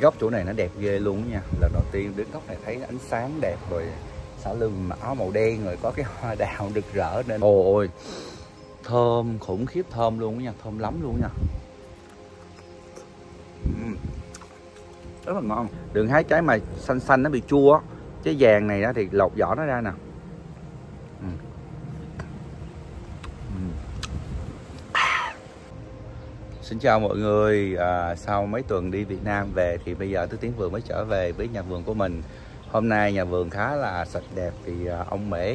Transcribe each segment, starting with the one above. Cái góc chỗ này nó đẹp ghê luôn nha. Lần đầu tiên đến góc này thấy ánh sáng đẹp rồi. Xả lưng mặc áo màu đen rồi có cái hoa đào rực rỡ nên ôi thơm khủng khiếp, thơm luôn nha, thơm lắm luôn nha. Rất là ngon. Đừng hái trái mà xanh xanh nó bị chua á. Trái vàng này đó thì lột vỏ nó ra nè. Xin chào mọi người. Sau mấy tuần đi Việt Nam về thì bây giờ Tứ Tiến vừa mới trở về với nhà vườn của mình. Hôm nay nhà vườn khá là sạch đẹp vì ông Mễ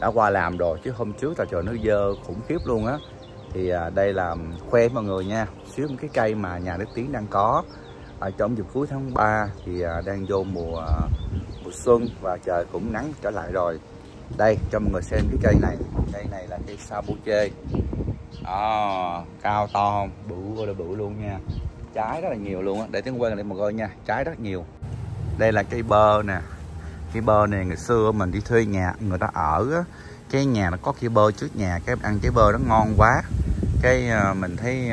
đã qua làm rồi, chứ hôm trước là trời nó dơ khủng khiếp luôn á. Thì đây là khoe mọi người nha, xíu một cái cây mà nhà Đức Tiến đang có ở trong dịp cuối tháng 3 thì đang vô mùa xuân và trời cũng nắng trở lại rồi. Đây cho mọi người xem cái cây này. Cây này là cây sabuche. Cao to không? Bự ơi là bự luôn nha. Trái rất là nhiều luôn á, để Tiến quay lại mọi người nha, trái rất nhiều. Đây là cây bơ nè. Cây bơ này ngày xưa mình đi thuê nhà người ta ở á, cái nhà nó có cây bơ trước nhà, cái ăn trái bơ nó ngon quá. Cái mình thấy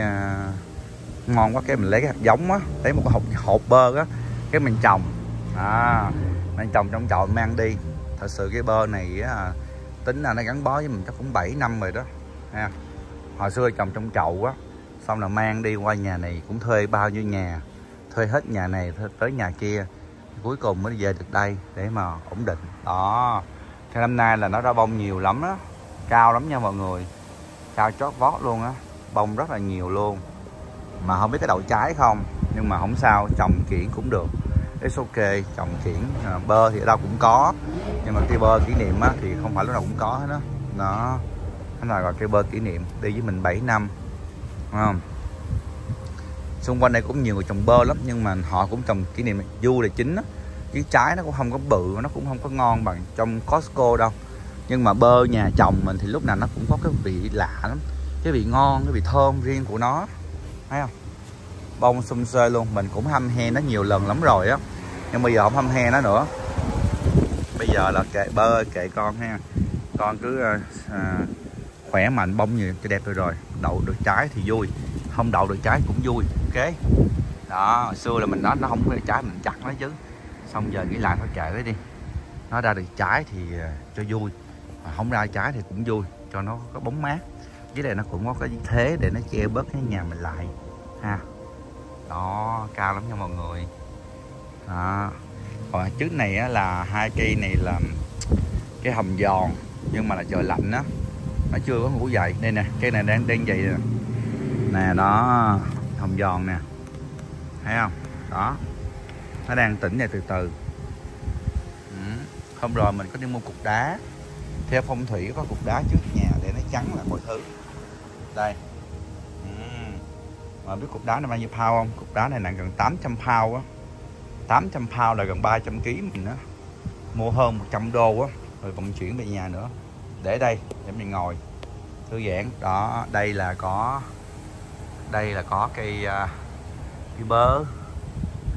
ngon quá, cái mình lấy cái hạt giống á, lấy một cái hộp bơ á, cái mình trồng. Mình trồng trong chậu mang đi. Thật sự cái bơ này á, tính là nó gắn bó với mình chắc cũng 7 năm rồi đó ha. Hồi xưa trồng trong chậu á, xong là mang đi qua nhà này cũng thuê bao nhiêu nhà, thuê hết nhà này tới nhà kia, cuối cùng mới về được đây để mà ổn định. Đó, cho năm nay là nó ra bông nhiều lắm đó, cao lắm nha mọi người, cao chót vót luôn á, bông rất là nhiều luôn. Mà không biết cái đậu trái không, nhưng mà không sao, trồng kiển cũng được. It's ok, trồng kiển, bơ thì ở đâu cũng có, nhưng mà cây bơ kỷ niệm á thì không phải lúc nào cũng có hết đó. Đó, nó là gọi cây bơ kỷ niệm, đi với mình 7 năm. Không? Xung quanh đây cũng nhiều người trồng bơ lắm, nhưng mà họ cũng trồng kỷ niệm du là chính á. Chứ trái nó cũng không có bự, nó cũng không có ngon bằng trong Costco đâu. Nhưng mà bơ nhà chồng mình thì lúc nào nó cũng có cái vị lạ lắm, cái vị ngon, cái vị thơm riêng của nó. Thấy không? Bông sum xê luôn, mình cũng hâm he nó nhiều lần lắm rồi á, nhưng bây giờ không hâm he nó nữa. Bây giờ là kệ bơ kệ con ha. Con cứ khỏe mạnh, bông nhiều cho đẹp rồi. Đậu được trái thì vui, không đậu được trái cũng vui. Ok. Đó, hồi xưa là mình nói nó không có trái mình chặt nó chứ. Xong giờ nghĩ lại thôi kệ nó đi. Nó ra được trái thì cho vui, mà không ra trái thì cũng vui, cho nó có bóng mát. Với lại nó cũng có cái thế để nó che bớt cái nhà mình lại ha. Đó, cao lắm nha mọi người. Đó. Còn trước này á, là hai cây này là cái hồng giòn, nhưng mà là trời lạnh á, nó chưa có ngủ dậy. Đây nè, cây này đang dậy nè. Nè đó, hồng giòn nè. Thấy không? Đó. Nó đang tỉnh này từ từ. Hôm rồi mình có đi mua cục đá. Theo phong thủy có cục đá trước nhà để nó chắn là mọi thứ. Đây. Mà biết cục đá này bao nhiêu pound không? Cục đá này nặng gần 800 pound á. 800 pound là gần 300 kg mình á. Mua hơn 100 đô á, rồi vận chuyển về nhà nữa. Để đây để mình ngồi thư giãn. Đó, đây là có cây bơ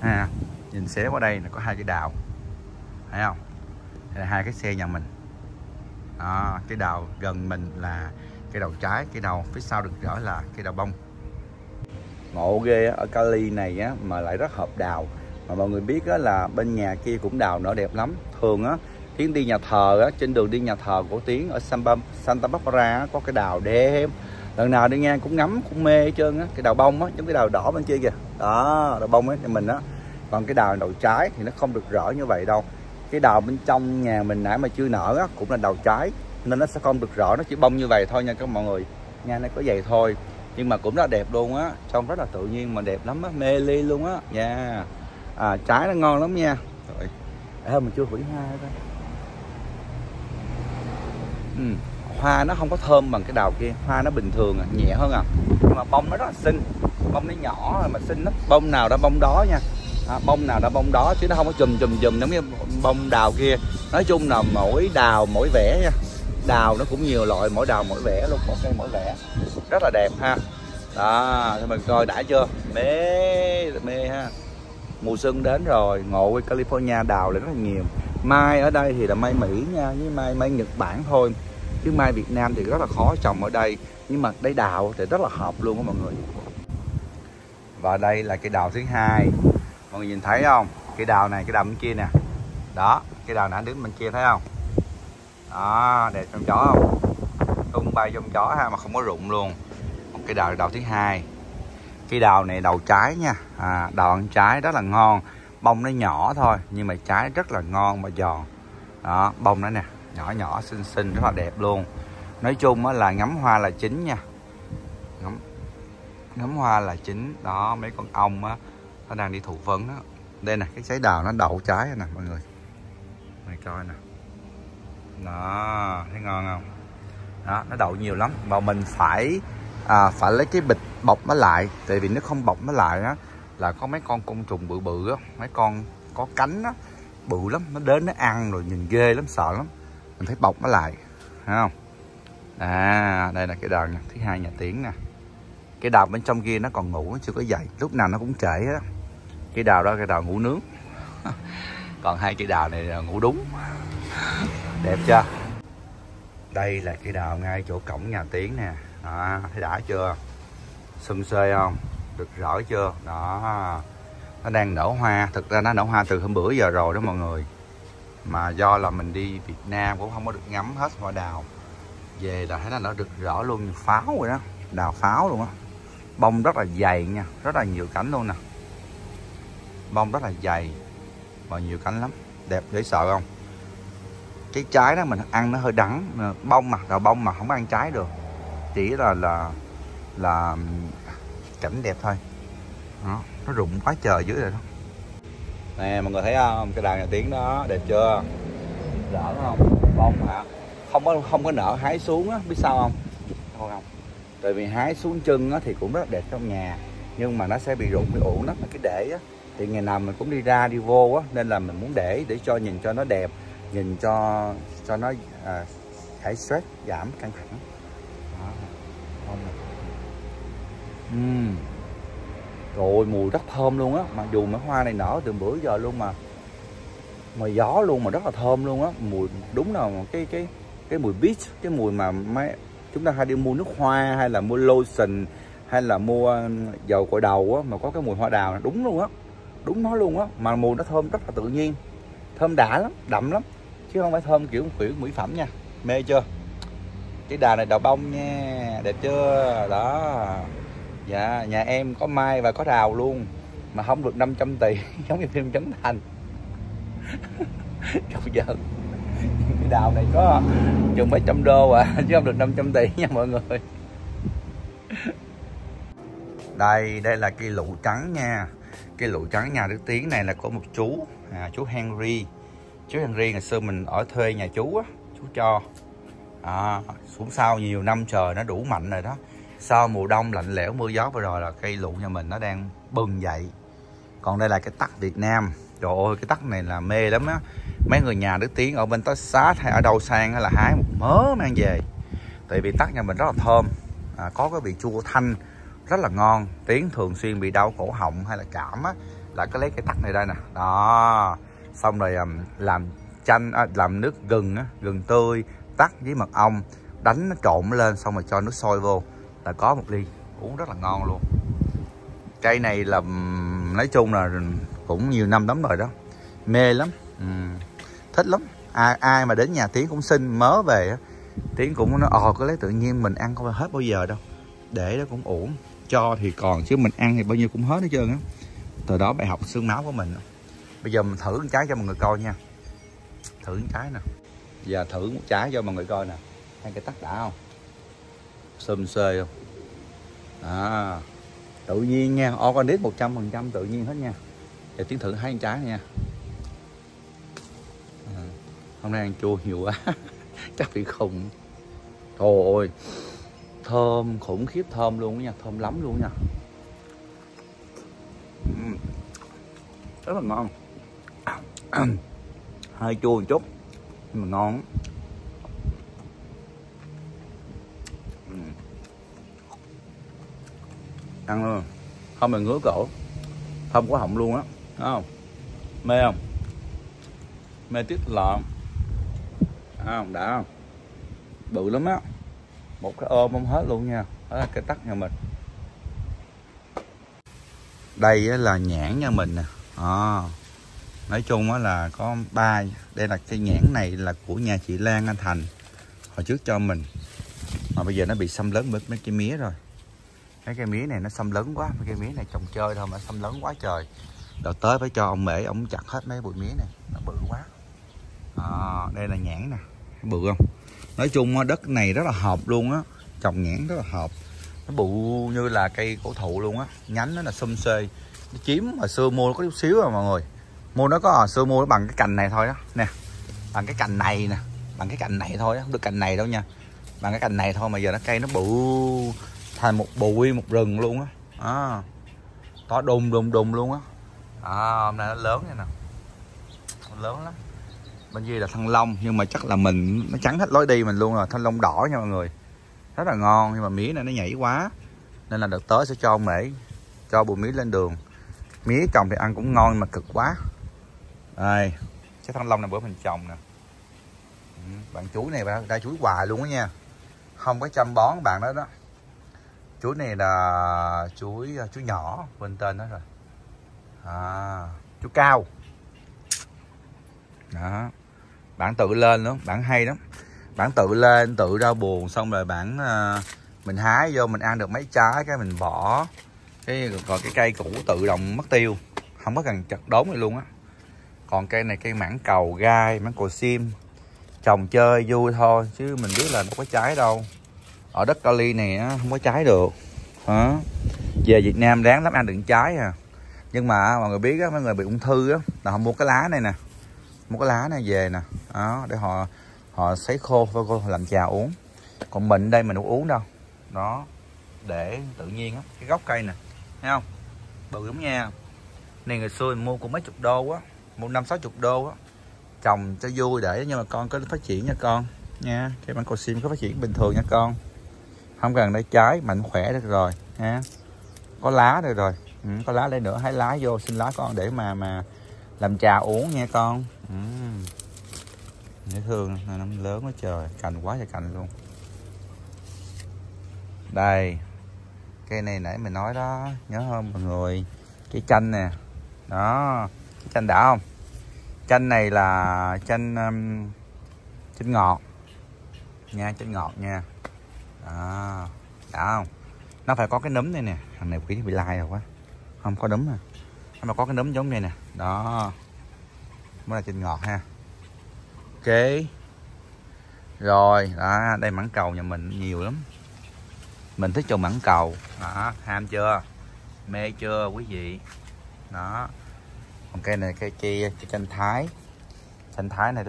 ha. Nhìn xéo qua đây là có hai cái đào, thấy không? Đây là hai cái xe nhà mình. Đó, cái đào gần mình là cái đầu trái, cái đầu phía sau được rõ là cái đào bông. Ngộ ghê ở Cali này á, mà lại rất hợp đào. Mà mọi người biết á, là bên nhà kia cũng đào nở đẹp lắm. Thường á Tiến đi nhà thờ á, trên đường đi nhà thờ của Tiến ở Santa Barbara á, có cái đào đẹp. Lần nào đi ngang cũng ngắm cũng mê hết trơn á. Cái đào bông á, giống cái đào đỏ bên kia kìa. Đó, đào bông á cho mình á. Còn cái đào trái thì nó không được rõ như vậy đâu. Cái đào bên trong nhà mình nãy mà chưa nở á, cũng là đào trái, nên nó sẽ không được rõ, nó chỉ bông như vậy thôi nha các mọi người. Nha, nó có vậy thôi, nhưng mà cũng rất đẹp luôn á, trông rất là tự nhiên mà đẹp lắm á, mê ly luôn á nha. Trái nó ngon lắm nha. Rồi. Mình chưa hủy hoa thôi. Hoa nó không có thơm bằng cái đào kia, hoa nó bình thường à, nhẹ hơn à, nhưng mà bông nó rất là xinh, bông nó nhỏ mà xinh lắm, bông nào đã bông đó nha. Bông nào đã bông đó chứ nó không có chùm giống như bông đào kia. Nói chung là mỗi đào mỗi vẻ nha, đào nó cũng nhiều loại, mỗi đào mỗi vẻ luôn, một cây mỗi vẻ, rất là đẹp ha. Đó, thì mình coi đã chưa, mê ha. Mùa xuân đến rồi, ngộ California đào lại rất là nhiều. Mai ở đây thì là mai Mỹ nha, với mai Nhật Bản thôi, chứ mai Việt Nam thì rất là khó trồng ở đây. Nhưng mà đây đào thì rất là hợp luôn đó mọi người. Và đây là cây đào thứ hai. Mọi người nhìn thấy không? Cái đào này, cái đào bên kia nè. Đó, cái đào này đứng bên kia thấy không? Đó, đẹp trong chó không? Tung bay trong chó ha, mà không có rụng luôn. Một cái đào, đào thứ hai. Cái đào này đào trái nha, đào ăn trái rất là ngon. Bông nó nhỏ thôi, nhưng mà trái rất là ngon và giòn. Đó, bông nó nè, nhỏ nhỏ xinh xinh, rất là đẹp luôn. Nói chung là ngắm hoa là chính nha. Ngắm hoa là chính. Đó, mấy con ong á, nó đang đi thụ vấn đó. Đây nè, cái trái đào nó đậu trái nè mọi người. Mày coi nè. Đó, thấy ngon không? Đó, nó đậu nhiều lắm. Và mình phải lấy cái bịch bọc nó lại. Tại vì nếu không bọc nó lại á, là có mấy con côn trùng bự bự á, mấy con có cánh á, bự lắm. Nó đến nó ăn rồi nhìn ghê lắm, sợ lắm. Mình phải bọc nó lại, thấy không? À, đây là cái đào nè, thứ hai nhà Tiến nè. Cái đào bên trong kia nó còn ngủ, nó chưa có dậy. Lúc nào nó cũng trễ đó. Cái đào đó, cái đào ngủ nướng. Còn hai cái đào này là ngủ đúng. Đẹp chưa? Đây là cái đào ngay chỗ cổng nhà Tiến nè. Đó, thấy đã chưa? Xum xê không? Được rỡ chưa? Đó. Nó đang nở hoa. Thực ra nó nở hoa từ hôm bữa giờ rồi đó mọi người. Mà do là mình đi Việt Nam cũng không có được ngắm hết hoa đào. Về là thấy là nó được rỡ luôn như pháo rồi đó. Đào pháo luôn á. Bông rất là dày nha, rất là nhiều cánh luôn nè. Bông rất là dày và nhiều cánh lắm. Đẹp dễ sợ không? Cái trái đó mình ăn nó hơi đắng. Bông mà, đào bông mà không ăn trái được. Chỉ là cảnh đẹp thôi. Đó, nó rụng quá trời dưới rồi đó. Nè mọi người thấy không? Cái đào nhà Tiến đó, đẹp chưa? Rỡ không? Bông hả? Không có nở hái xuống á, biết sao không? Thôi không. Tại vì hái xuống chân á, thì cũng rất đẹp trong nhà. Nhưng mà nó sẽ bị rụng, bị uổng lắm. Cái để á, thì ngày nào mình cũng đi ra đi vô á. Nên là mình muốn để cho nhìn cho nó đẹp. Nhìn cho nó giải stress, giảm căng thẳng. Rồi mùi rất thơm luôn á. Mặc dù mấy hoa này nở từ bữa giờ luôn mà. Mà gió luôn mà rất là thơm luôn á. Mùi đúng là cái mùi beach. Cái mùi mà mấy chúng ta hay đi mua nước hoa hay là mua lotion hay là mua dầu gội đầu á, mà có cái mùi hoa đào này, đúng luôn á, đúng nó luôn á. Mà mùi nó thơm rất là tự nhiên, thơm đã lắm, đậm lắm, chứ không phải thơm kiểu mỹ phẩm nha. Mê chưa? Cái đào này đào bông nha, đẹp chưa? Đó. Dạ, nhà em có mai và có đào luôn mà không được 500 tỷ giống như phim Trấn Thành. Cậu giận. Cái đào này có chừng mấy trăm đô à, chứ không được 500 tỷ nha mọi người. Đây là cây lựu trắng nha. Cây lựu trắng nhà Đức Tiến này là của một chú, chú Henry. Chú Henry ngày xưa mình ở thuê nhà chú á, chú cho. Xuống sau nhiều năm trời nó đủ mạnh rồi đó. Sau mùa đông lạnh lẽo mưa gió vừa rồi là cây lựu nhà mình nó đang bừng dậy. Còn đây là cái tắc Việt Nam. Trời ơi, cái tắc này là mê lắm á. Mấy người nhà Đức Tiến ở bên Texas hay ở đâu sang là hái một mớ mang về. Tại vì tắc nhà mình rất là thơm, có cái vị chua thanh rất là ngon. Tiến thường xuyên bị đau cổ họng hay là cảm á, là cứ lấy cái tắc này đây nè. Đó, xong rồi làm nước gừng á, gừng tươi, tắc với mật ong, đánh nó trộn lên, xong rồi cho nước sôi vô là có một ly, uống rất là ngon luôn. Cây này là nói chung là cũng nhiều năm lắm rồi đó, mê lắm. Thích lắm. Ai mà đến nhà Tiến cũng xin mớ về á. Tiến cũng nói cứ lấy tự nhiên, mình ăn không hết bao giờ đâu, để đó cũng uổng. Cho thì còn, chứ mình ăn thì bao nhiêu cũng hết hết trơn á. Từ đó bài học xương máu của mình. Bây giờ mình thử một trái cho mọi người coi nha. Thử một trái nè. Giờ thử một trái cho mọi người coi nè. Hai cái tắc đã không? Xùm xê không? Đó, tự nhiên nha, organic 100% tự nhiên hết nha. Giờ Tiến thử hai trái nha. Hôm nay ăn chua nhiều quá. Chắc bị khùng. Trời ơi, thơm khủng khiếp, thơm luôn đó nha, thơm lắm luôn nha. Rất là ngon. Hơi chua một chút nhưng mà ngon. Ăn luôn không mà ngứa cổ, thơm quá họng luôn á. Thấy không? Mê không? Mê tiết lợn. Không, đã không? Bự lắm á, một cái ôm không hết luôn nha. Đó là cái tắc nhà mình. Đây là nhãn nhà mình nè. Nói chung á là có ba, đây là cây nhãn này là của nhà chị Lan Anh Thành hồi trước cho mình, mà bây giờ nó bị xâm lấn bởi mấy cây mía rồi. Cái cây mía này nó xâm lấn quá, cây mía này trồng chơi thôi mà xâm lấn quá trời. Đợt tới phải cho ông Mễ ông chặt hết mấy bụi mía này, nó bự quá. Đây là nhãn nè, bự không? Nói chung đất này rất là hợp luôn á, trồng nhãn rất là hợp. Nó bự như là cây cổ thụ luôn á, nhánh nó là xum xê. Nó chiếm hồi xưa mua nó có chút xíu à mọi người. Mua nó có hồi xưa mua nó bằng cái cành này thôi đó nè. Bằng cái cành này nè, bằng cái cành này thôi đó, không được cành này đâu nha. Bằng cái cành này thôi mà giờ nó cây nó bự thành một bụi một rừng luôn á. To đùng luôn á. Hôm nay nó lớn này nè. Nó lớn lắm. Bên dưới là thanh long nhưng mà chắc là mình nó trắng hết lối đi mình luôn rồi, thanh long đỏ nha mọi người. Rất là ngon nhưng mà mía này nó nhảy quá. Nên là đợt tới sẽ cho mễ cho bụi mía lên đường. Mía trồng thì ăn cũng ngon nhưng mà cực quá. Đây, cái thanh long này bữa mình trồng nè. Bạn chuối này bạn đã chuối hoài luôn đó nha. Không có chăm bón bạn đó đó. Chuối này là chuối nhỏ, quên tên đó rồi. Chuối cao. Đó. Bạn tự lên luôn, bạn hay lắm. Bạn tự lên, tự ra buồn xong rồi bạn mình hái vô mình ăn được mấy trái cái mình bỏ. Còn cái cây cũ tự động mất tiêu, không có cần chặt đốn gì luôn á. Còn cây này cây mảng cầu gai, mảng cầu sim, trồng chơi vui thôi chứ mình biết là nó có trái đâu. Ở đất Cali này không có trái được. Về Việt Nam ráng lắm ăn được trái à. Nhưng mà mọi người biết á, mấy người bị ung thư á là họ mua cái lá này nè, mua cái lá này về nè, đó để họ sấy khô và làm trà uống. Còn mình đây mình không uống đâu, đó để tự nhiên á. Cái gốc cây nè, thấy không? Bự lắm nha. Này ngày xưa mình mua cũng mấy chục đô á, mua 50-60 đô á, trồng cho vui để nhưng mà con có phát triển nha con nha. Cái mảng cầu sim có phát triển bình thường nha con, không cần để trái mạnh khỏe được rồi nha, có lá được rồi. Có lá lên nữa hái lá vô xin lá con để mà làm trà uống nha con. Dễ thương, nó lớn quá trời, cành quá trời cành luôn. Đây, cây này nãy mình nói đó, nhớ không mọi người? Cái chanh nè, đó, cái chanh đã không? Chanh này là chanh ngọt nha, chanh ngọt nha. Đó, đã không? Nó phải có cái núm này nè, thằng này quỷ bị lai rồi quá, không có núm à. Mà có cái núm giống này nè, đó, mới là chanh ngọt ha. Ok, rồi, đó, đây mảng cầu nhà mình nhiều lắm. Mình thích trồng mảng cầu đó, ham chưa, mê chưa quý vị đó. Còn cây này cây kia chanh thái, chanh thái này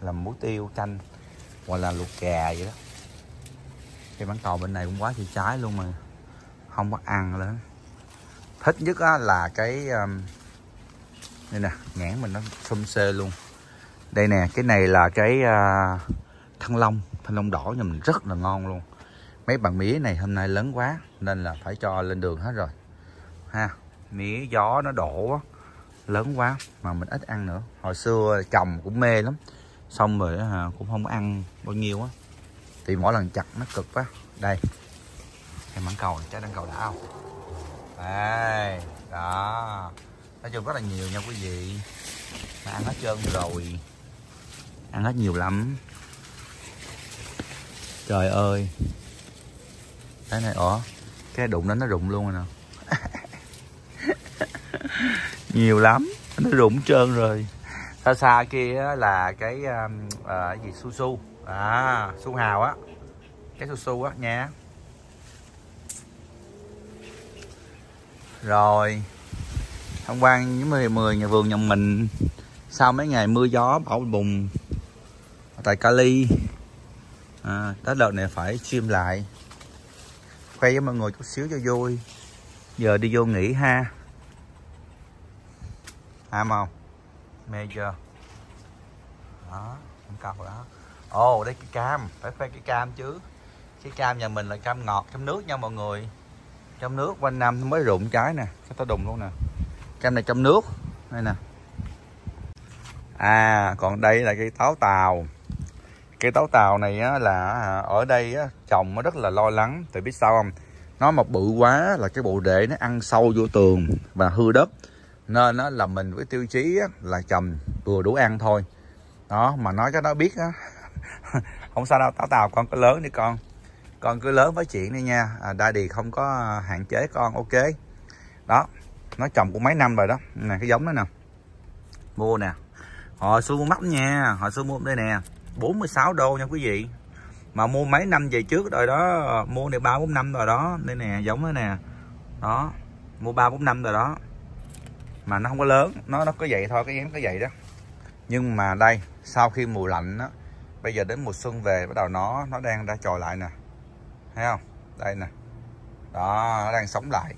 làm muối tiêu chanh hoặc là luộc gà vậy đó. Cây mảng cầu bên này cũng quá trời trái luôn mà không có ăn nữa. Thích nhất á là cái đây nè, nhãn mình nó xum xê luôn. Đây nè, cái này là cái thanh long đỏ nhà mình rất là ngon luôn. Mấy bạn mía này hôm nay lớn quá nên là phải cho lên đường hết rồi ha. Mía gió nó đổ lớn quá mà mình ít ăn nữa. Hồi xưa trồng cũng mê lắm, xong rồi cũng không ăn bao nhiêu á, thì mỗi lần chặt nó cực quá. Đây em mảng cầu, trái mảng cầu đã không? Đây đó, nói chung rất là nhiều nha quý vị, mà ăn hết trơn rồi, ăn hết nhiều lắm. Trời ơi cái này, cái đụng đó nó rụng luôn rồi nè. Nhiều lắm, nó rụng trơn rồi. Xa xa kia là cái gì su su, su hào á, cái su su á nha. Rồi hôm qua những 10 nhà vườn nhà mình sau mấy ngày mưa gió bão bùng ở tại Cali, tới đợt này phải stream lại quay với mọi người chút xíu cho vui. Giờ đi vô nghỉ ha. Ham không? Mê chưa? Đó, không cọc đó. Ồ, đây cái cam, phải khoe cái cam chứ. Cái cam nhà mình là cam ngọt, cam nước nha mọi người. Cam nước quanh năm mới rụng trái nè, cái tao đùng luôn nè. Cam này cam nước, đây nè. Còn đây là cây táo tàu. Cây táo tàu này á, là ở đây á, trồng nó rất là lo lắng. Tại biết sao không? Nó mọc bự quá là cái bộ rễ nó ăn sâu vô tường và hư đất. Nên là mình với tiêu chí là trồng vừa đủ ăn thôi. Đó, mà nói cái đó biết á. Không sao đâu, Táo Tàu con cứ lớn đi con. Con cứ lớn với chuyện đi nha. Daddy không có hạn chế con, ok. Đó, nó trồng cũng mấy năm rồi đó. Nè, cái giống đó nè. Mua nè. Hồi xưa mua mắc nha, hồi xưa mua đây nè. 46 đô nha quý vị. Mà mua mấy năm về trước rồi đó, mua này 3-4 năm rồi đó. Đây nè, giống đó nè. Đó, mua 3-4 năm rồi đó. Mà nó không có lớn, nó có vậy thôi, cái giống có vậy đó. Nhưng mà đây, sau khi mùa lạnh đó, bây giờ đến mùa xuân về bắt đầu nó đang ra chồi lại nè. Thấy không? Đây nè. Đó, nó đang sống lại.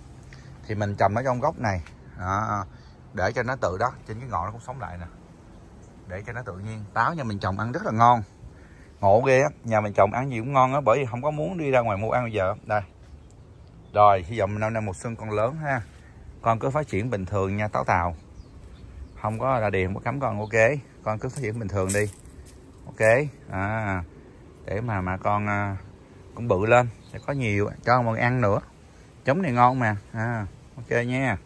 Thì mình trồng nó trong gốc này. Đó, để cho nó tự đó, trên cái ngọn nó cũng sống lại nè. Để cho nó tự nhiên. Táo nhà mình trồng ăn rất là ngon. Ngộ ghê á, nhà mình trồng ăn gì cũng ngon á, bởi vì không có muốn đi ra ngoài mua ăn bây giờ. Đây. Rồi, hy vọng năm nay mùa xuân con lớn ha. Con cứ phát triển bình thường nha Táo Tàu. Không có là điện, không có cấm con, ok. Con cứ phát triển bình thường đi. Ok. Để mà con cũng bự lên, sẽ có nhiều cho mọi người ăn nữa. Giống này ngon mà. Ok nha.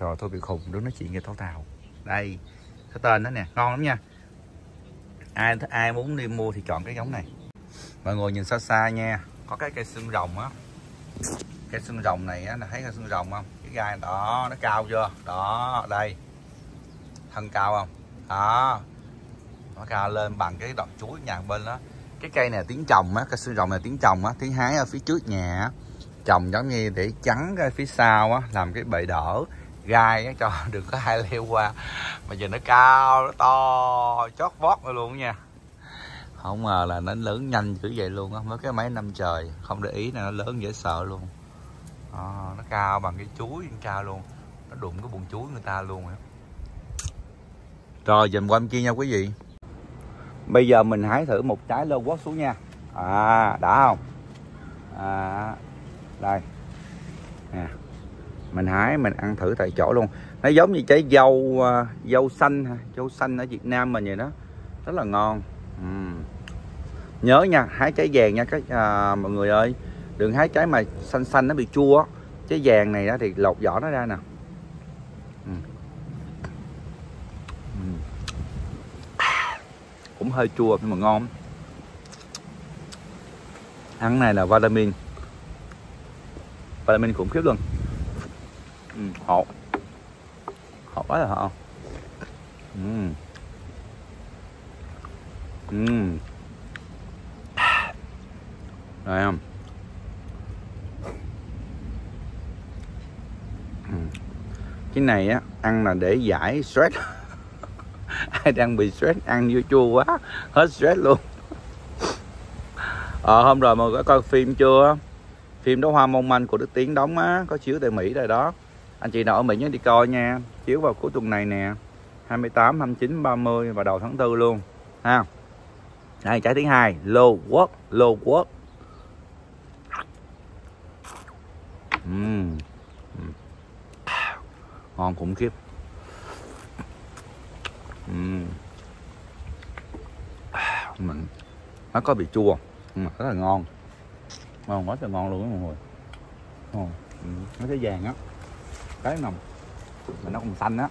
Rồi tôi bị khùng đứng nói chuyện với Táo Tàu. Đây, cái tên đó nè, ngon lắm nha. Ai muốn đi mua thì chọn cái giống này. Mọi người nhìn xa xa nha, có cái cây xương rồng á. Cây xương rồng này á, thấy cây xương rồng không? Cái gai đó, nó cao chưa? Đó, đây. Thân cao không? Đó. Nó cao lên bằng cái đọt chuối nhà bên đó. Cái cây này tiếng trồng á, cây xương rồng này tiếng trồng á, tiếng hái ở phía trước nhà. Trồng giống như để chắn cái phía sau á, làm cái bệ đỡ gai á, cho đừng có ai leo qua. Mà giờ nó cao, nó to chót vót rồi luôn nha. Không ngờ là nó lớn nhanh cứ vậy luôn á, mới cái mấy năm trời không để ý là nó lớn dễ sợ luôn. Nó cao bằng cái chuối cao luôn, nó đụng cái bụng chuối người ta luôn á. Rồi dùm qua bên kia nha quý vị. Bây giờ mình hái thử một trái lô quất xuống nha. Đã không? Đây nè, mình hái mình ăn thử tại chỗ luôn. Nó giống như trái dâu xanh, dâu xanh ở Việt Nam mình vậy đó, rất là ngon. Nhớ nha, hái trái vàng nha các mọi người ơi, đừng hái trái mà xanh xanh nó bị chua. Trái vàng này đó thì lột vỏ nó ra nè. Cũng hơi chua nhưng mà ngon. Ăn này là vitamin khủng khiếp luôn. Hột quá là hột. Rồi không? Cái này á, ăn là để giải stress. Ai đang bị stress ăn vô chua quá, hết stress luôn. Hôm rồi mọi người có coi phim chưa? Phim Đóa Hoa Mong Manh của Đức Tiến đóng á, có chiếu tại Mỹ rồi đó. Anh chị nào ở Mỹ nhớ đi coi nha, chiếu vào cuối tuần này nè, 28, 29, 30 và đầu tháng 4 luôn ha. Đây trái thứ hai, lô quất. Ngon khủng khiếp. Nó có bị chua nhưng mà rất là ngon. Ngon quá trời ngon luôn á mọi người. Mấy cái vàng á, cái nồng mà nó còn xanh á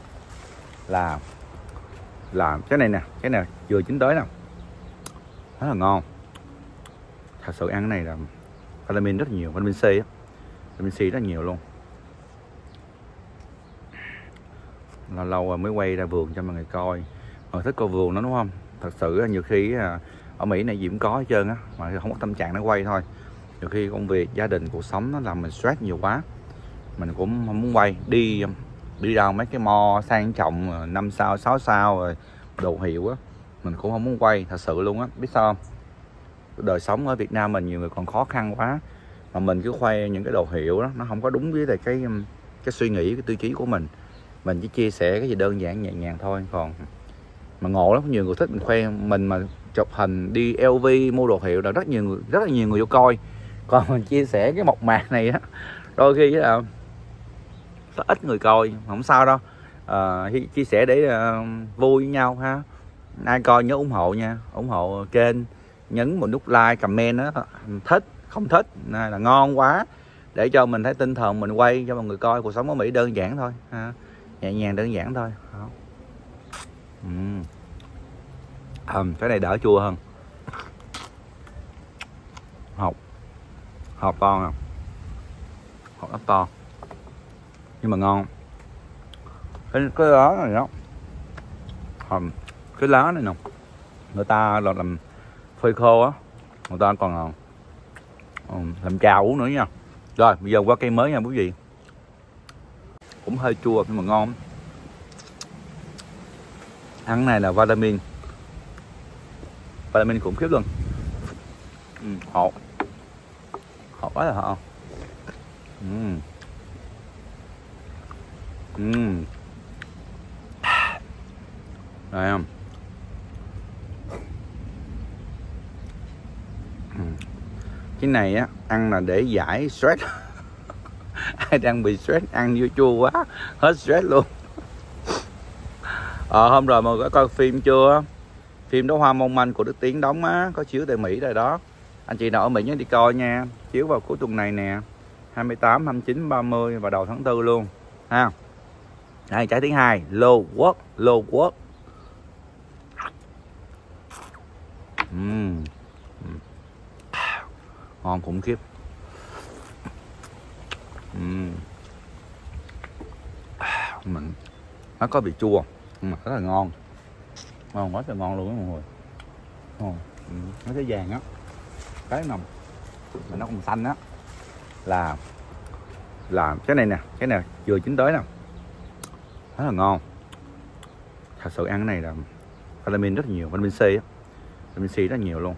là cái này nè, cái này vừa chín tới nè, rất là ngon. Thật sự ăn cái này là vitamin rất nhiều, vitamin C á, vitamin C rất là nhiều luôn. Lâu rồi mới quay ra vườn cho mọi người coi. Mọi thích coi vườn nó đúng không? Thật sự nhiều khi ở Mỹ này gì cũng có hết trơn á, mà không có tâm trạng nó quay thôi. Nhiều khi công việc, gia đình, cuộc sống nó làm mình stress nhiều quá, mình cũng không muốn quay. Đi ra mấy cái mall sang trọng 5 sao, 6 sao rồi đồ hiệu á, mình cũng không muốn quay, thật sự luôn á. Biết sao không? Đời sống ở Việt Nam mình nhiều người còn khó khăn quá, mà mình cứ khoe những cái đồ hiệu đó, nó không có đúng với lại cái suy nghĩ, cái tư chí của mình. Mình chỉ chia sẻ cái gì đơn giản nhẹ nhàng thôi. Còn mà ngộ lắm, nhiều người thích mình khoe. Mình mà chụp hình đi LV mua đồ hiệu là rất là nhiều người vô coi. Còn mình chia sẻ cái mộc mạc này á, đôi khi là rất ít người coi. Không sao đâu, chia sẻ để vui với nhau ha. Ai coi nhớ ủng hộ nha, ủng hộ kênh, nhấn một nút like, comment đó. Thích, không thích là ngon quá để cho mình thấy tinh thần mình quay cho mọi người coi cuộc sống ở Mỹ đơn giản thôi ha. Nhẹ nhàng đơn giản thôi. Cái này đỡ chua hơn. Hột to không? Hột ấp to nhưng mà ngon. Cái lá này đó, cái lá này nè, người ta làm phơi khô á, người ta còn làm trà uống nữa nha. Rồi bây giờ qua cây mới nha quý vị. Cũng hơi chua nhưng mà ngon. Ăn này là vitamin, vitamin khủng khiếp luôn. Hột quá là hột. Đây không? Cái này á, ăn là để giải stress. Ai đang bị stress ăn vô chua quá, hết stress luôn. Hôm rồi mọi người coi phim chưa? Phim Đóa Hoa Mong Manh của Đức Tiến đóng á, có chiếu tại Mỹ rồi đó. Anh chị nào ở Mỹ nhớ đi coi nha, chiếu vào cuối tuần này nè, 28, 29, 30 và đầu tháng 4 luôn ha. Đây, trái thứ hai, lô quốc. Ngon khủng khiếp. Nó có vị chua nhưng mà rất là ngon. Ngon quá trời ngon luôn á mọi người. Ngon. Nó cái vàng á, cái nồng mà nó còn xanh á là cái này nè, cái này vừa chín tới nè. Rất là ngon. Thật sự ăn cái này là vitamin rất là nhiều, vitamin C á. Vitamin C rất là nhiều luôn.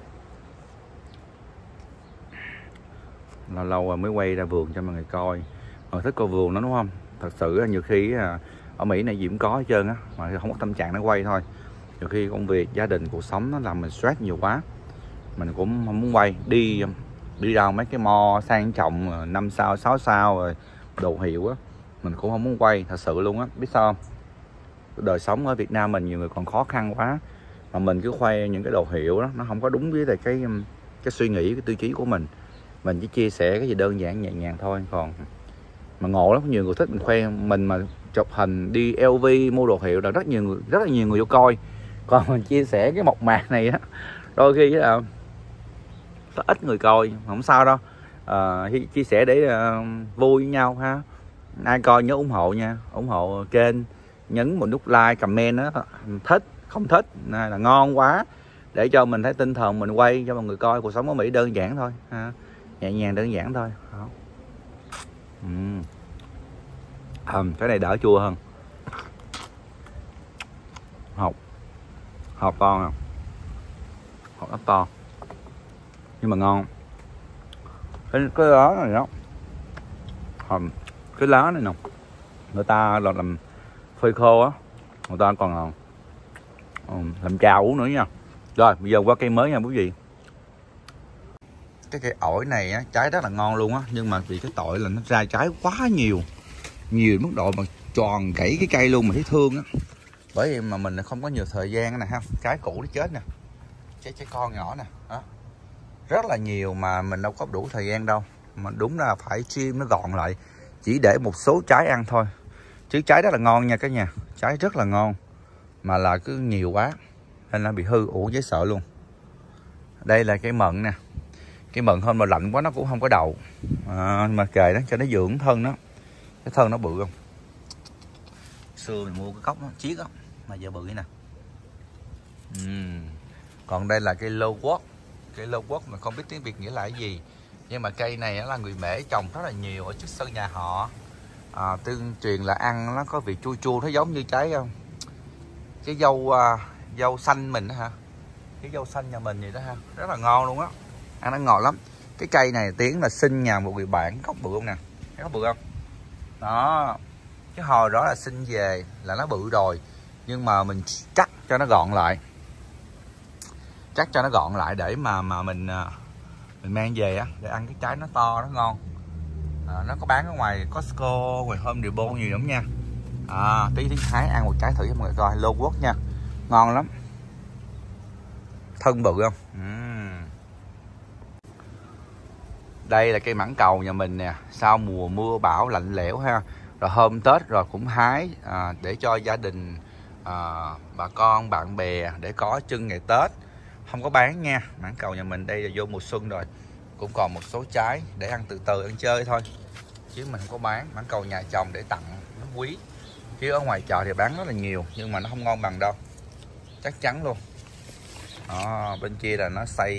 Lâu lâu mới quay ra vườn cho mọi người coi. Mọi người thích coi vườn đó đúng không? Thật sự là nhiều khi ở Mỹ này gì cũng có hết trơn á, mà không có tâm trạng nó quay thôi. Nhiều khi công việc, gia đình, cuộc sống nó làm mình stress nhiều quá, mình cũng không muốn quay. Đi ra mấy cái mall sang trọng 5 sao, 6 sao rồi đồ hiệu á, mình cũng không muốn quay thật sự luôn á. Biết sao không? Đời sống ở Việt Nam mình nhiều người còn khó khăn quá, mà mình cứ khoe những cái đồ hiệu đó, nó không có đúng với cái suy nghĩ, cái tư chí của mình. Mình chỉ chia sẻ cái gì đơn giản nhẹ nhàng thôi. Còn mà ngộ lắm, nhiều người thích mình khoe. Mình mà chụp hình đi LV mua đồ hiệu là rất là nhiều người vô coi. Còn mình chia sẻ cái mộc mạc này á, đôi khi là ít người coi. Không sao đâu, chia sẻ để vui với nhau ha. Ai coi nhớ ủng hộ nha, ủng hộ kênh, nhấn một nút like, comment đó. Thích không thích là ngon quá, để cho mình thấy tinh thần mình quay cho mọi người coi cuộc sống ở Mỹ đơn giản thôi ha. Nhẹ nhàng đơn giản thôi. Cái này đỡ chua hơn. Hột to không? Hột ấp to nhưng mà ngon. Cái lá này đó, cái lá này nè, người ta làm phơi khô á, người ta còn làm trà uống nữa nha. Rồi bây giờ qua cây mới nha quý vị. Cái cây ổi này á, trái rất là ngon luôn á, nhưng mà vì cái tội là nó ra trái quá nhiều mức độ mà tròn gãy cái cây luôn, mà thấy thương á. Bởi vì mà mình không có nhiều thời gian nè ha. Trái cũ nó chết nè, trái con nhỏ nè đó. Rất là nhiều mà mình đâu có đủ thời gian đâu, mà đúng là phải trim nó gọn lại, chỉ để một số trái ăn thôi. Chứ trái rất là ngon nha cả nhà, trái rất là ngon, mà là cứ nhiều quá nên nó bị hư ủ dễ sợ luôn. Đây là cây mận nè. Cái mận hôm mà lạnh quá nó cũng không có đậu mà kệ đó cho nó dưỡng thân đó. Cái thân nó bự không? Xưa mình mua cái cốc nó chiếc đó, mà giờ bự thế nè. Còn đây là cây lô quốc. Cây lô quốc mà không biết tiếng Việt nghĩa là cái gì, nhưng mà cây này là người Mễ trồng rất là nhiều ở trước sân nhà họ. Tương truyền là ăn nó có vị chua chua, nó giống như cái dâu xanh mình đó hả, cái dâu xanh nhà mình vậy đó ha. Rất là ngon luôn á, ăn nó ngọt lắm. Cái cây này tiếng là xin nhà một người bạn. Gốc bự không nè, thấy gốc bự không đó. Cái hồi đó là xin về là nó bự rồi, nhưng mà mình cắt cho nó gọn lại, để mà mình mang về á, để ăn cái trái nó to nó ngon. Nó có bán ở ngoài Costco, ngoài Home Depot nhiều lắm nha. Tí Tiến Thái ăn một trái thử cho mọi người coi. Lô Quốc nha, ngon lắm. Thân bự không? Đây là cây mãng cầu nhà mình nè, sau mùa mưa bão lạnh lẽo ha, rồi hôm Tết rồi cũng hái để cho gia đình bà con bạn bè để có chưng ngày Tết. Không có bán nha, mãng cầu nhà mình đây là vô mùa xuân rồi, cũng còn một số trái để ăn từ từ, ăn chơi thôi chứ mình không có bán. Mãng cầu nhà chồng để tặng nó quý, chứ ở ngoài chợ thì bán rất là nhiều nhưng mà nó không ngon bằng đâu, chắc chắn luôn. Bên kia là nó xay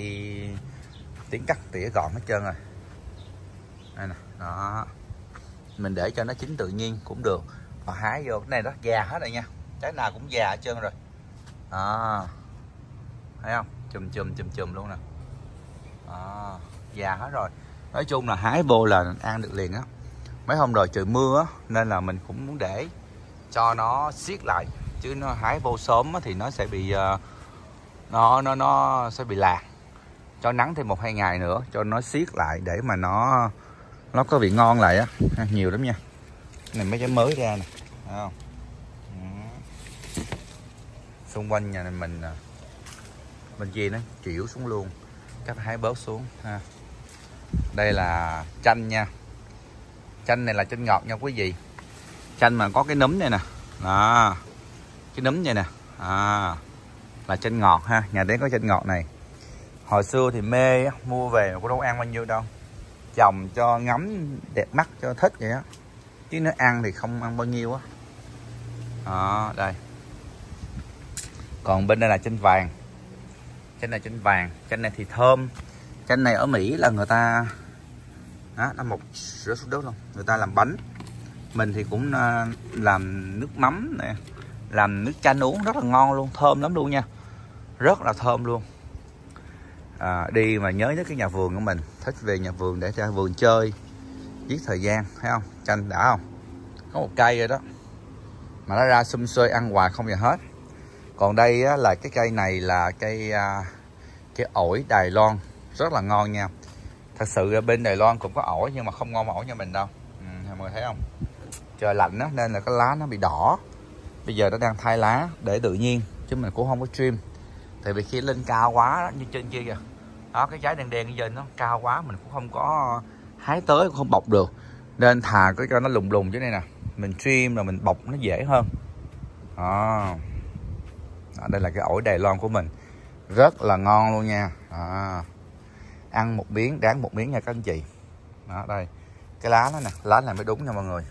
tiếng cắt tỉa gọn hết trơn rồi. Đây nè, đó, mình để cho nó chín tự nhiên cũng được. Mà hái vô cái này đó già hết rồi nha, trái nào cũng già hết trơn rồi. Thấy không, chùm luôn nè, già hết rồi. Nói chung là hái vô là ăn được liền á. Mấy hôm rồi trời mưa á, nên là mình cũng muốn để cho nó siết lại, chứ nó hái vô sớm á, thì nó sẽ bị nó sẽ bị lạc. Cho nắng thêm 1-2 ngày nữa cho nó siết lại để mà nó có vị ngon lại á, nhiều lắm nha. Này mấy cái mới ra nè, thấy không? Xung quanh nhà này mình bên kia nó chịu xuống luôn, các hái bớt xuống ha. Đây là chanh nha, chanh này là chanh ngọt nha quý vị, chanh mà có cái nấm này nè, đó, cái nấm này nè, là chanh ngọt ha, nhà đấy có chanh ngọt này. Hồi xưa thì mê mua về mà cũng đâu ăn bao nhiêu đâu, trồng cho ngắm đẹp mắt cho thích vậy á, chứ nó ăn thì không ăn bao nhiêu á. Đây còn bên đây là chanh vàng, chanh này thì thơm. Chanh này ở Mỹ là người ta đó, nó một rửa xuống đất luôn, người ta làm bánh. Mình thì cũng làm nước mắm nè, làm nước chanh uống rất là ngon luôn, thơm lắm luôn nha, rất là thơm luôn. Đi mà nhớ tới cái nhà vườn của mình, thích về nhà vườn để ra vườn chơi giết thời gian, thấy không? Chanh đã không có một cây rồi đó mà nó ra sum xuê ăn hoài không giờ hết. Còn đây á, là cái cây này là cây cái ổi Đài Loan rất là ngon nha. Thật sự ở bên Đài Loan cũng có ổi nhưng mà không ngon ổi như mình đâu. Mọi người thấy không, trời lạnh đó, nên là cái lá nó bị đỏ, bây giờ nó đang thay lá để tự nhiên chứ mình cũng không có trim. Tại vì khi lên cao quá đó, như trên kia kìa đó, cái trái đen đen như trên nó cao quá mình cũng không có hái tới, cũng không bọc được, nên thà cứ cho nó lùng lùng chỗ này nè, mình trim rồi mình bọc nó dễ hơn. Đó, đây là cái ổi Đài Loan của mình rất là ngon luôn nha. Ăn một miếng đáng một miếng nha các anh chị. Đó, đây cái lá nó nè, lá này mới đúng nha mọi người,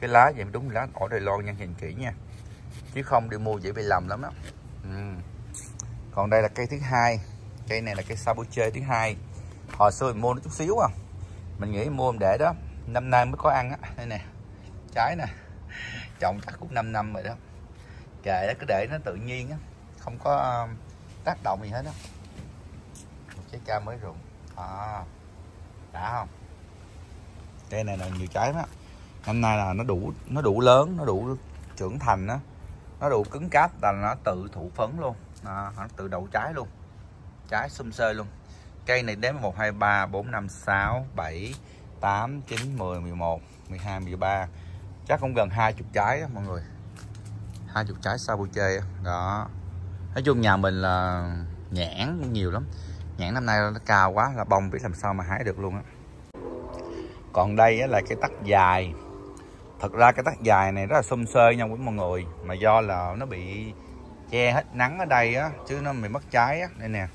cái lá vậy mới đúng là lá ổi Đài Loan nha, nhìn kỹ nha, chứ không đi mua dễ bị lầm lắm đó. Còn đây là cây thứ hai, cây này là cây sabuche thứ hai. Hồi xưa mình mua nó chút xíu à, mình nghĩ mua mình để đó, năm nay mới có ăn á. Đây nè, trái nè, trồng chắc cũng 5 năm rồi đó, kệ đó, cứ để nó tự nhiên á, không có tác động gì hết đó. Một trái cam mới rụng, đã không? Cây này là nhiều trái đó, năm nay là nó đủ lớn, nó đủ trưởng thành á, nó đủ cứng cáp là nó tự thụ phấn luôn. Nó tự đậu trái luôn, trái sum sơ luôn. Cây này đếm 1, 2, 3, 4, 5, 6, 7, 8, 9, 10, 11, 12, 13, chắc cũng gần 20 trái đó, mọi người, 20 trái sabuche đó. Nói chung nhà mình là nhãn nhiều lắm, nhãn năm nay nó cao quá là bông biết làm sao mà hái được luôn á. Còn đây là cái tắc dài. Thật ra cái tắc dài này rất là sum sơ nha quý mọi người, mà do là nó bị che hết nắng ở đây á, chứ nó bị mất trái á. Đây nè,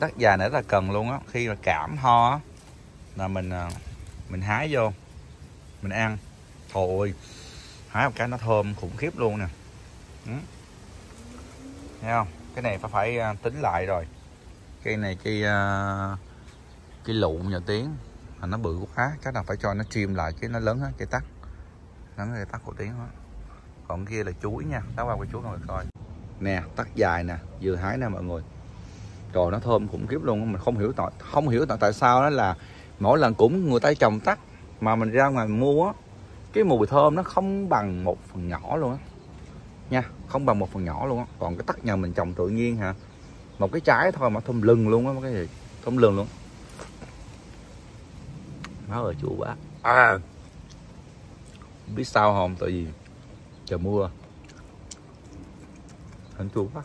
tắc dài này rất là cần luôn á, khi mà cảm ho á là mình hái vô mình ăn. Trời ơi, hái một cái nó thơm khủng khiếp luôn nè. Thấy không, cái này phải tính lại rồi. Cây này cái lụn nhà tiếng mà nó bự quá, chắc là phải cho nó trim lại chứ nó lớn hết cây tắc, lớn cây tắc của tiếng quá. Còn kia là chuối nha, đá qua cái chuối mọi người coi nè, tắc dài nè, vừa hái nè mọi người. Trời, nó thơm khủng khiếp luôn, mình không hiểu tại sao đó là mỗi lần cũng người ta trồng tắc mà mình ra ngoài mình mua á, cái mùi thơm nó không bằng một phần nhỏ luôn á nha, không bằng một phần nhỏ luôn á. Còn cái tắc nhà mình trồng tự nhiên hả, một cái trái thôi mà thơm lừng luôn á, cái gì thơm lừng luôn. Má ơi chua quá. Biết sao không, tại vì trời mưa hạnh chua quá.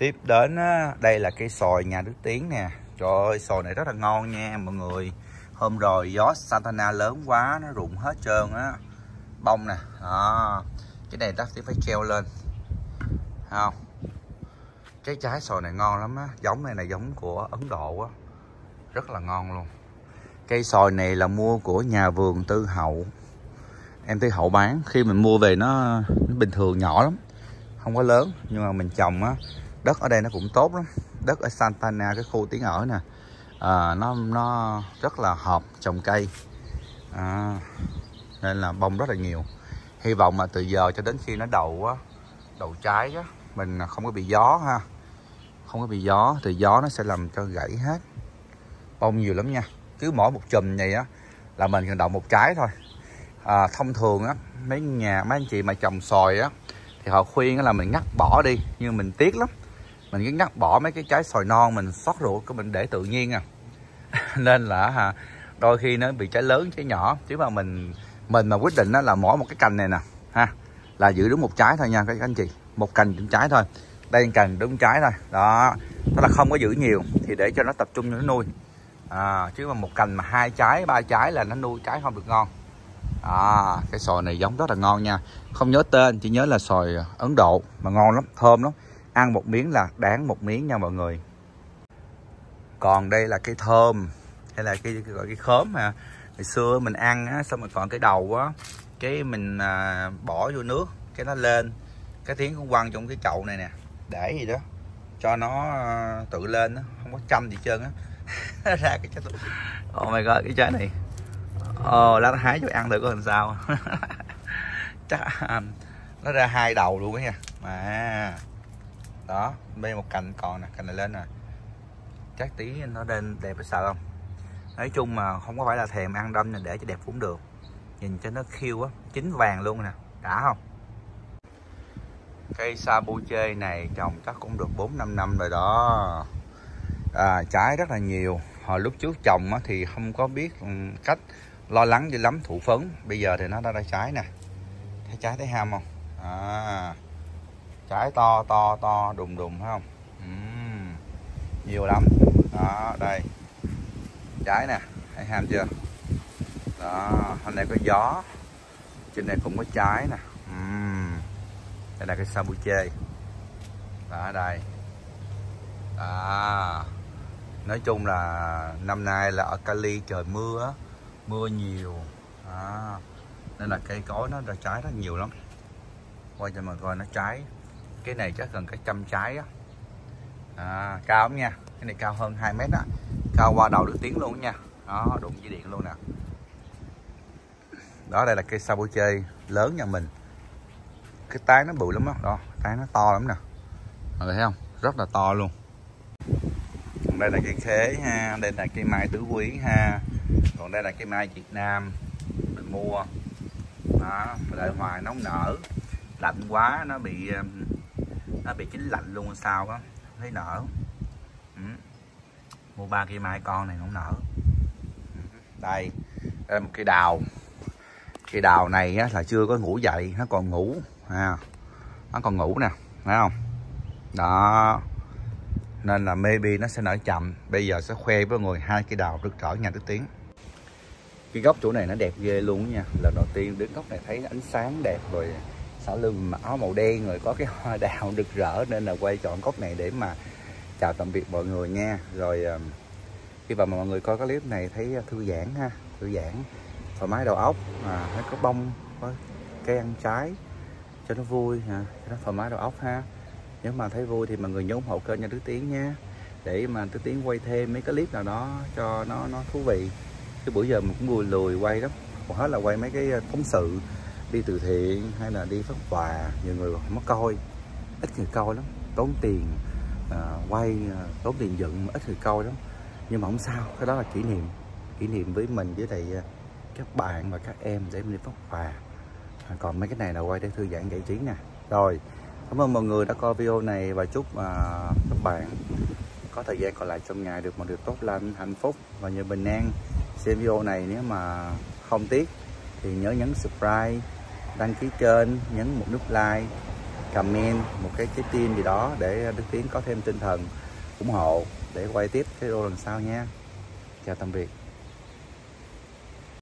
Tiếp đến đây là cây xoài nhà Đức Tiến nè. Trời ơi, xoài này rất là ngon nha mọi người. Hôm rồi gió Santana lớn quá, nó rụng hết trơn á. Bông nè, cái này ta sẽ phải treo lên. Không, cái trái xoài này ngon lắm á. Giống này là giống của Ấn Độ á, rất là ngon luôn. Cây xoài này là mua của nhà vườn Tư Hậu. Em Tư Hậu bán. Khi mình mua về nó bình thường nhỏ lắm, không có lớn. Nhưng mà mình trồng á, đất ở đây nó cũng tốt lắm. Đất ở Santana, cái khu Tiến ở nè, nó rất là hợp trồng cây, nên là bông rất là nhiều. Hy vọng mà từ giờ cho đến khi nó đậu trái á, mình không có bị gió ha. Không có bị gió thì gió nó sẽ làm cho gãy hết. Bông nhiều lắm nha. Cứ mỗi một chùm này á là mình cần đậu một trái thôi. Thông thường á, mấy anh chị mà trồng xoài á thì họ khuyên là mình ngắt bỏ đi, nhưng mình tiếc lắm. Mình cứ ngắt bỏ mấy cái trái xoài non, mình xót ruột của mình để tự nhiên à. Nên là đôi khi nó bị trái lớn trái nhỏ, chứ mà mình mà quyết định đó là mỗi một cái cành này nè ha, là giữ đúng một trái thôi nha các anh chị. Một cành đúng trái thôi, đây cành đúng trái thôi đó, tức là không có giữ nhiều thì để cho nó tập trung cho nó nuôi. Chứ mà một cành mà 2 trái 3 trái là nó nuôi trái không được ngon. Cái xoài này giống rất là ngon nha. Không nhớ tên, chỉ nhớ là xoài Ấn Độ mà ngon lắm, thơm lắm. Ăn một miếng là đáng một miếng nha mọi người. Còn đây là cây thơm, hay là cái khóm mà ngày xưa mình ăn á, xong mình còn cái đầu á, cái mình bỏ vô nước, cái nó lên. Cái Tiếng cũng quăng trong cái chậu này nè, để gì đó cho nó tự lên đó. Không có chăm gì trơn á. Ra cái trái. Oh my god, cái trái này. Lát nó hái cho ăn được có làm sao. Chắc nó ra 2 đầu luôn đó nha. Mà đó, bên một cành còn nè, cành này lên nè. Chắc tí nó lên đẹp phải sợ không. Nói chung mà không có phải là thèm ăn đâm, để cho đẹp cũng được. Nhìn cho nó khiêu á, chín vàng luôn nè, đã không. Cây sabuche này trồng chắc cũng được 4-5 năm rồi đó. Trái rất là nhiều. Hồi lúc trước trồng thì không có biết cách, lo lắng dữ lắm, thụ phấn. Bây giờ thì nó đã ra trái nè. Thấy trái thấy ham không? Trái to đùng đùng phải không? Nhiều lắm. Đó, đây. Trái nè, thấy ham chưa? Đó, hôm nay có gió. Trên này cũng có trái nè. Đây là cái sabuche. Đó, đây. Nói chung là năm nay là ở Cali trời mưa, mưa nhiều, nên là cây cối nó ra trái rất nhiều lắm. Quay cho mọi người nó trái. Cái này chắc gần cái 100 trái á. Cao lắm nha. Cái này cao hơn 2 mét á. Cao qua đầu Đức Tiến luôn nha. Đó, đụng dây điện luôn nè. Đó, đây là cây sabuche lớn nhà mình. Cái tán nó bự lắm đó. Đó, tán nó to lắm nè. Mọi người thấy không? Rất là to luôn. Đây là cây khế ha, đây là cây mai tứ quý ha, còn đây là cây mai Việt Nam mình mua đó, đợi hoài nó không nở, lạnh quá nó bị chín lạnh luôn sao đó, thấy nở. Mua 3 cây mai con này không nở. Đây, đây là một cây đào. Cây đào này là chưa có ngủ dậy, nó còn ngủ ha, nó còn ngủ nè, thấy không? Đó. Nên là maybe nó sẽ nở chậm. Bây giờ sẽ khoe với mọi người 2 cây đào rực rỡ nhà Đức Tiến. Cái góc chỗ này nó đẹp ghê luôn nha. Lần đầu tiên đến góc này thấy ánh sáng đẹp rồi. Xả lưng mà áo màu đen rồi có cái hoa đào rực rỡ, nên là quay chọn góc này để mà chào tạm biệt mọi người nha. Rồi khi mà mọi người coi cái clip này thấy thư giãn ha, thư giãn, thoải mái đầu óc, thấy có bông, có cây ăn trái cho nó vui ha, cho nó thoải mái đầu óc ha. Nếu mà thấy vui thì mọi người nhớ ủng hộ kênh nha Đức Tiến nha. Để mà Đức Tiến quay thêm mấy cái clip nào đó cho nó thú vị. Cái bữa giờ mình cũng vừa lười quay lắm. Còn hết là quay mấy cái phóng sự, đi từ thiện hay là đi phát quà. Nhiều người không có coi, ít người coi lắm. Tốn tiền quay, tốn tiền dựng mà ít người coi lắm. Nhưng mà không sao, cái đó là kỷ niệm với mình, với lại các bạn và các em để mình đi phát quà. Còn mấy cái này là quay để thư giãn giải trí nè. Rồi, cảm ơn mọi người đã coi video này và chúc các bạn có thời gian còn lại trong ngày được một điều tốt lành, hạnh phúc và nhiều bình an. Xem video này nếu mà không tiếc thì nhớ nhấn subscribe, đăng ký kênh, nhấn một nút like comment một cái tim gì đó để Đức Tiến có thêm tinh thần ủng hộ để quay tiếp cái video lần sau nha. Chào tạm biệt.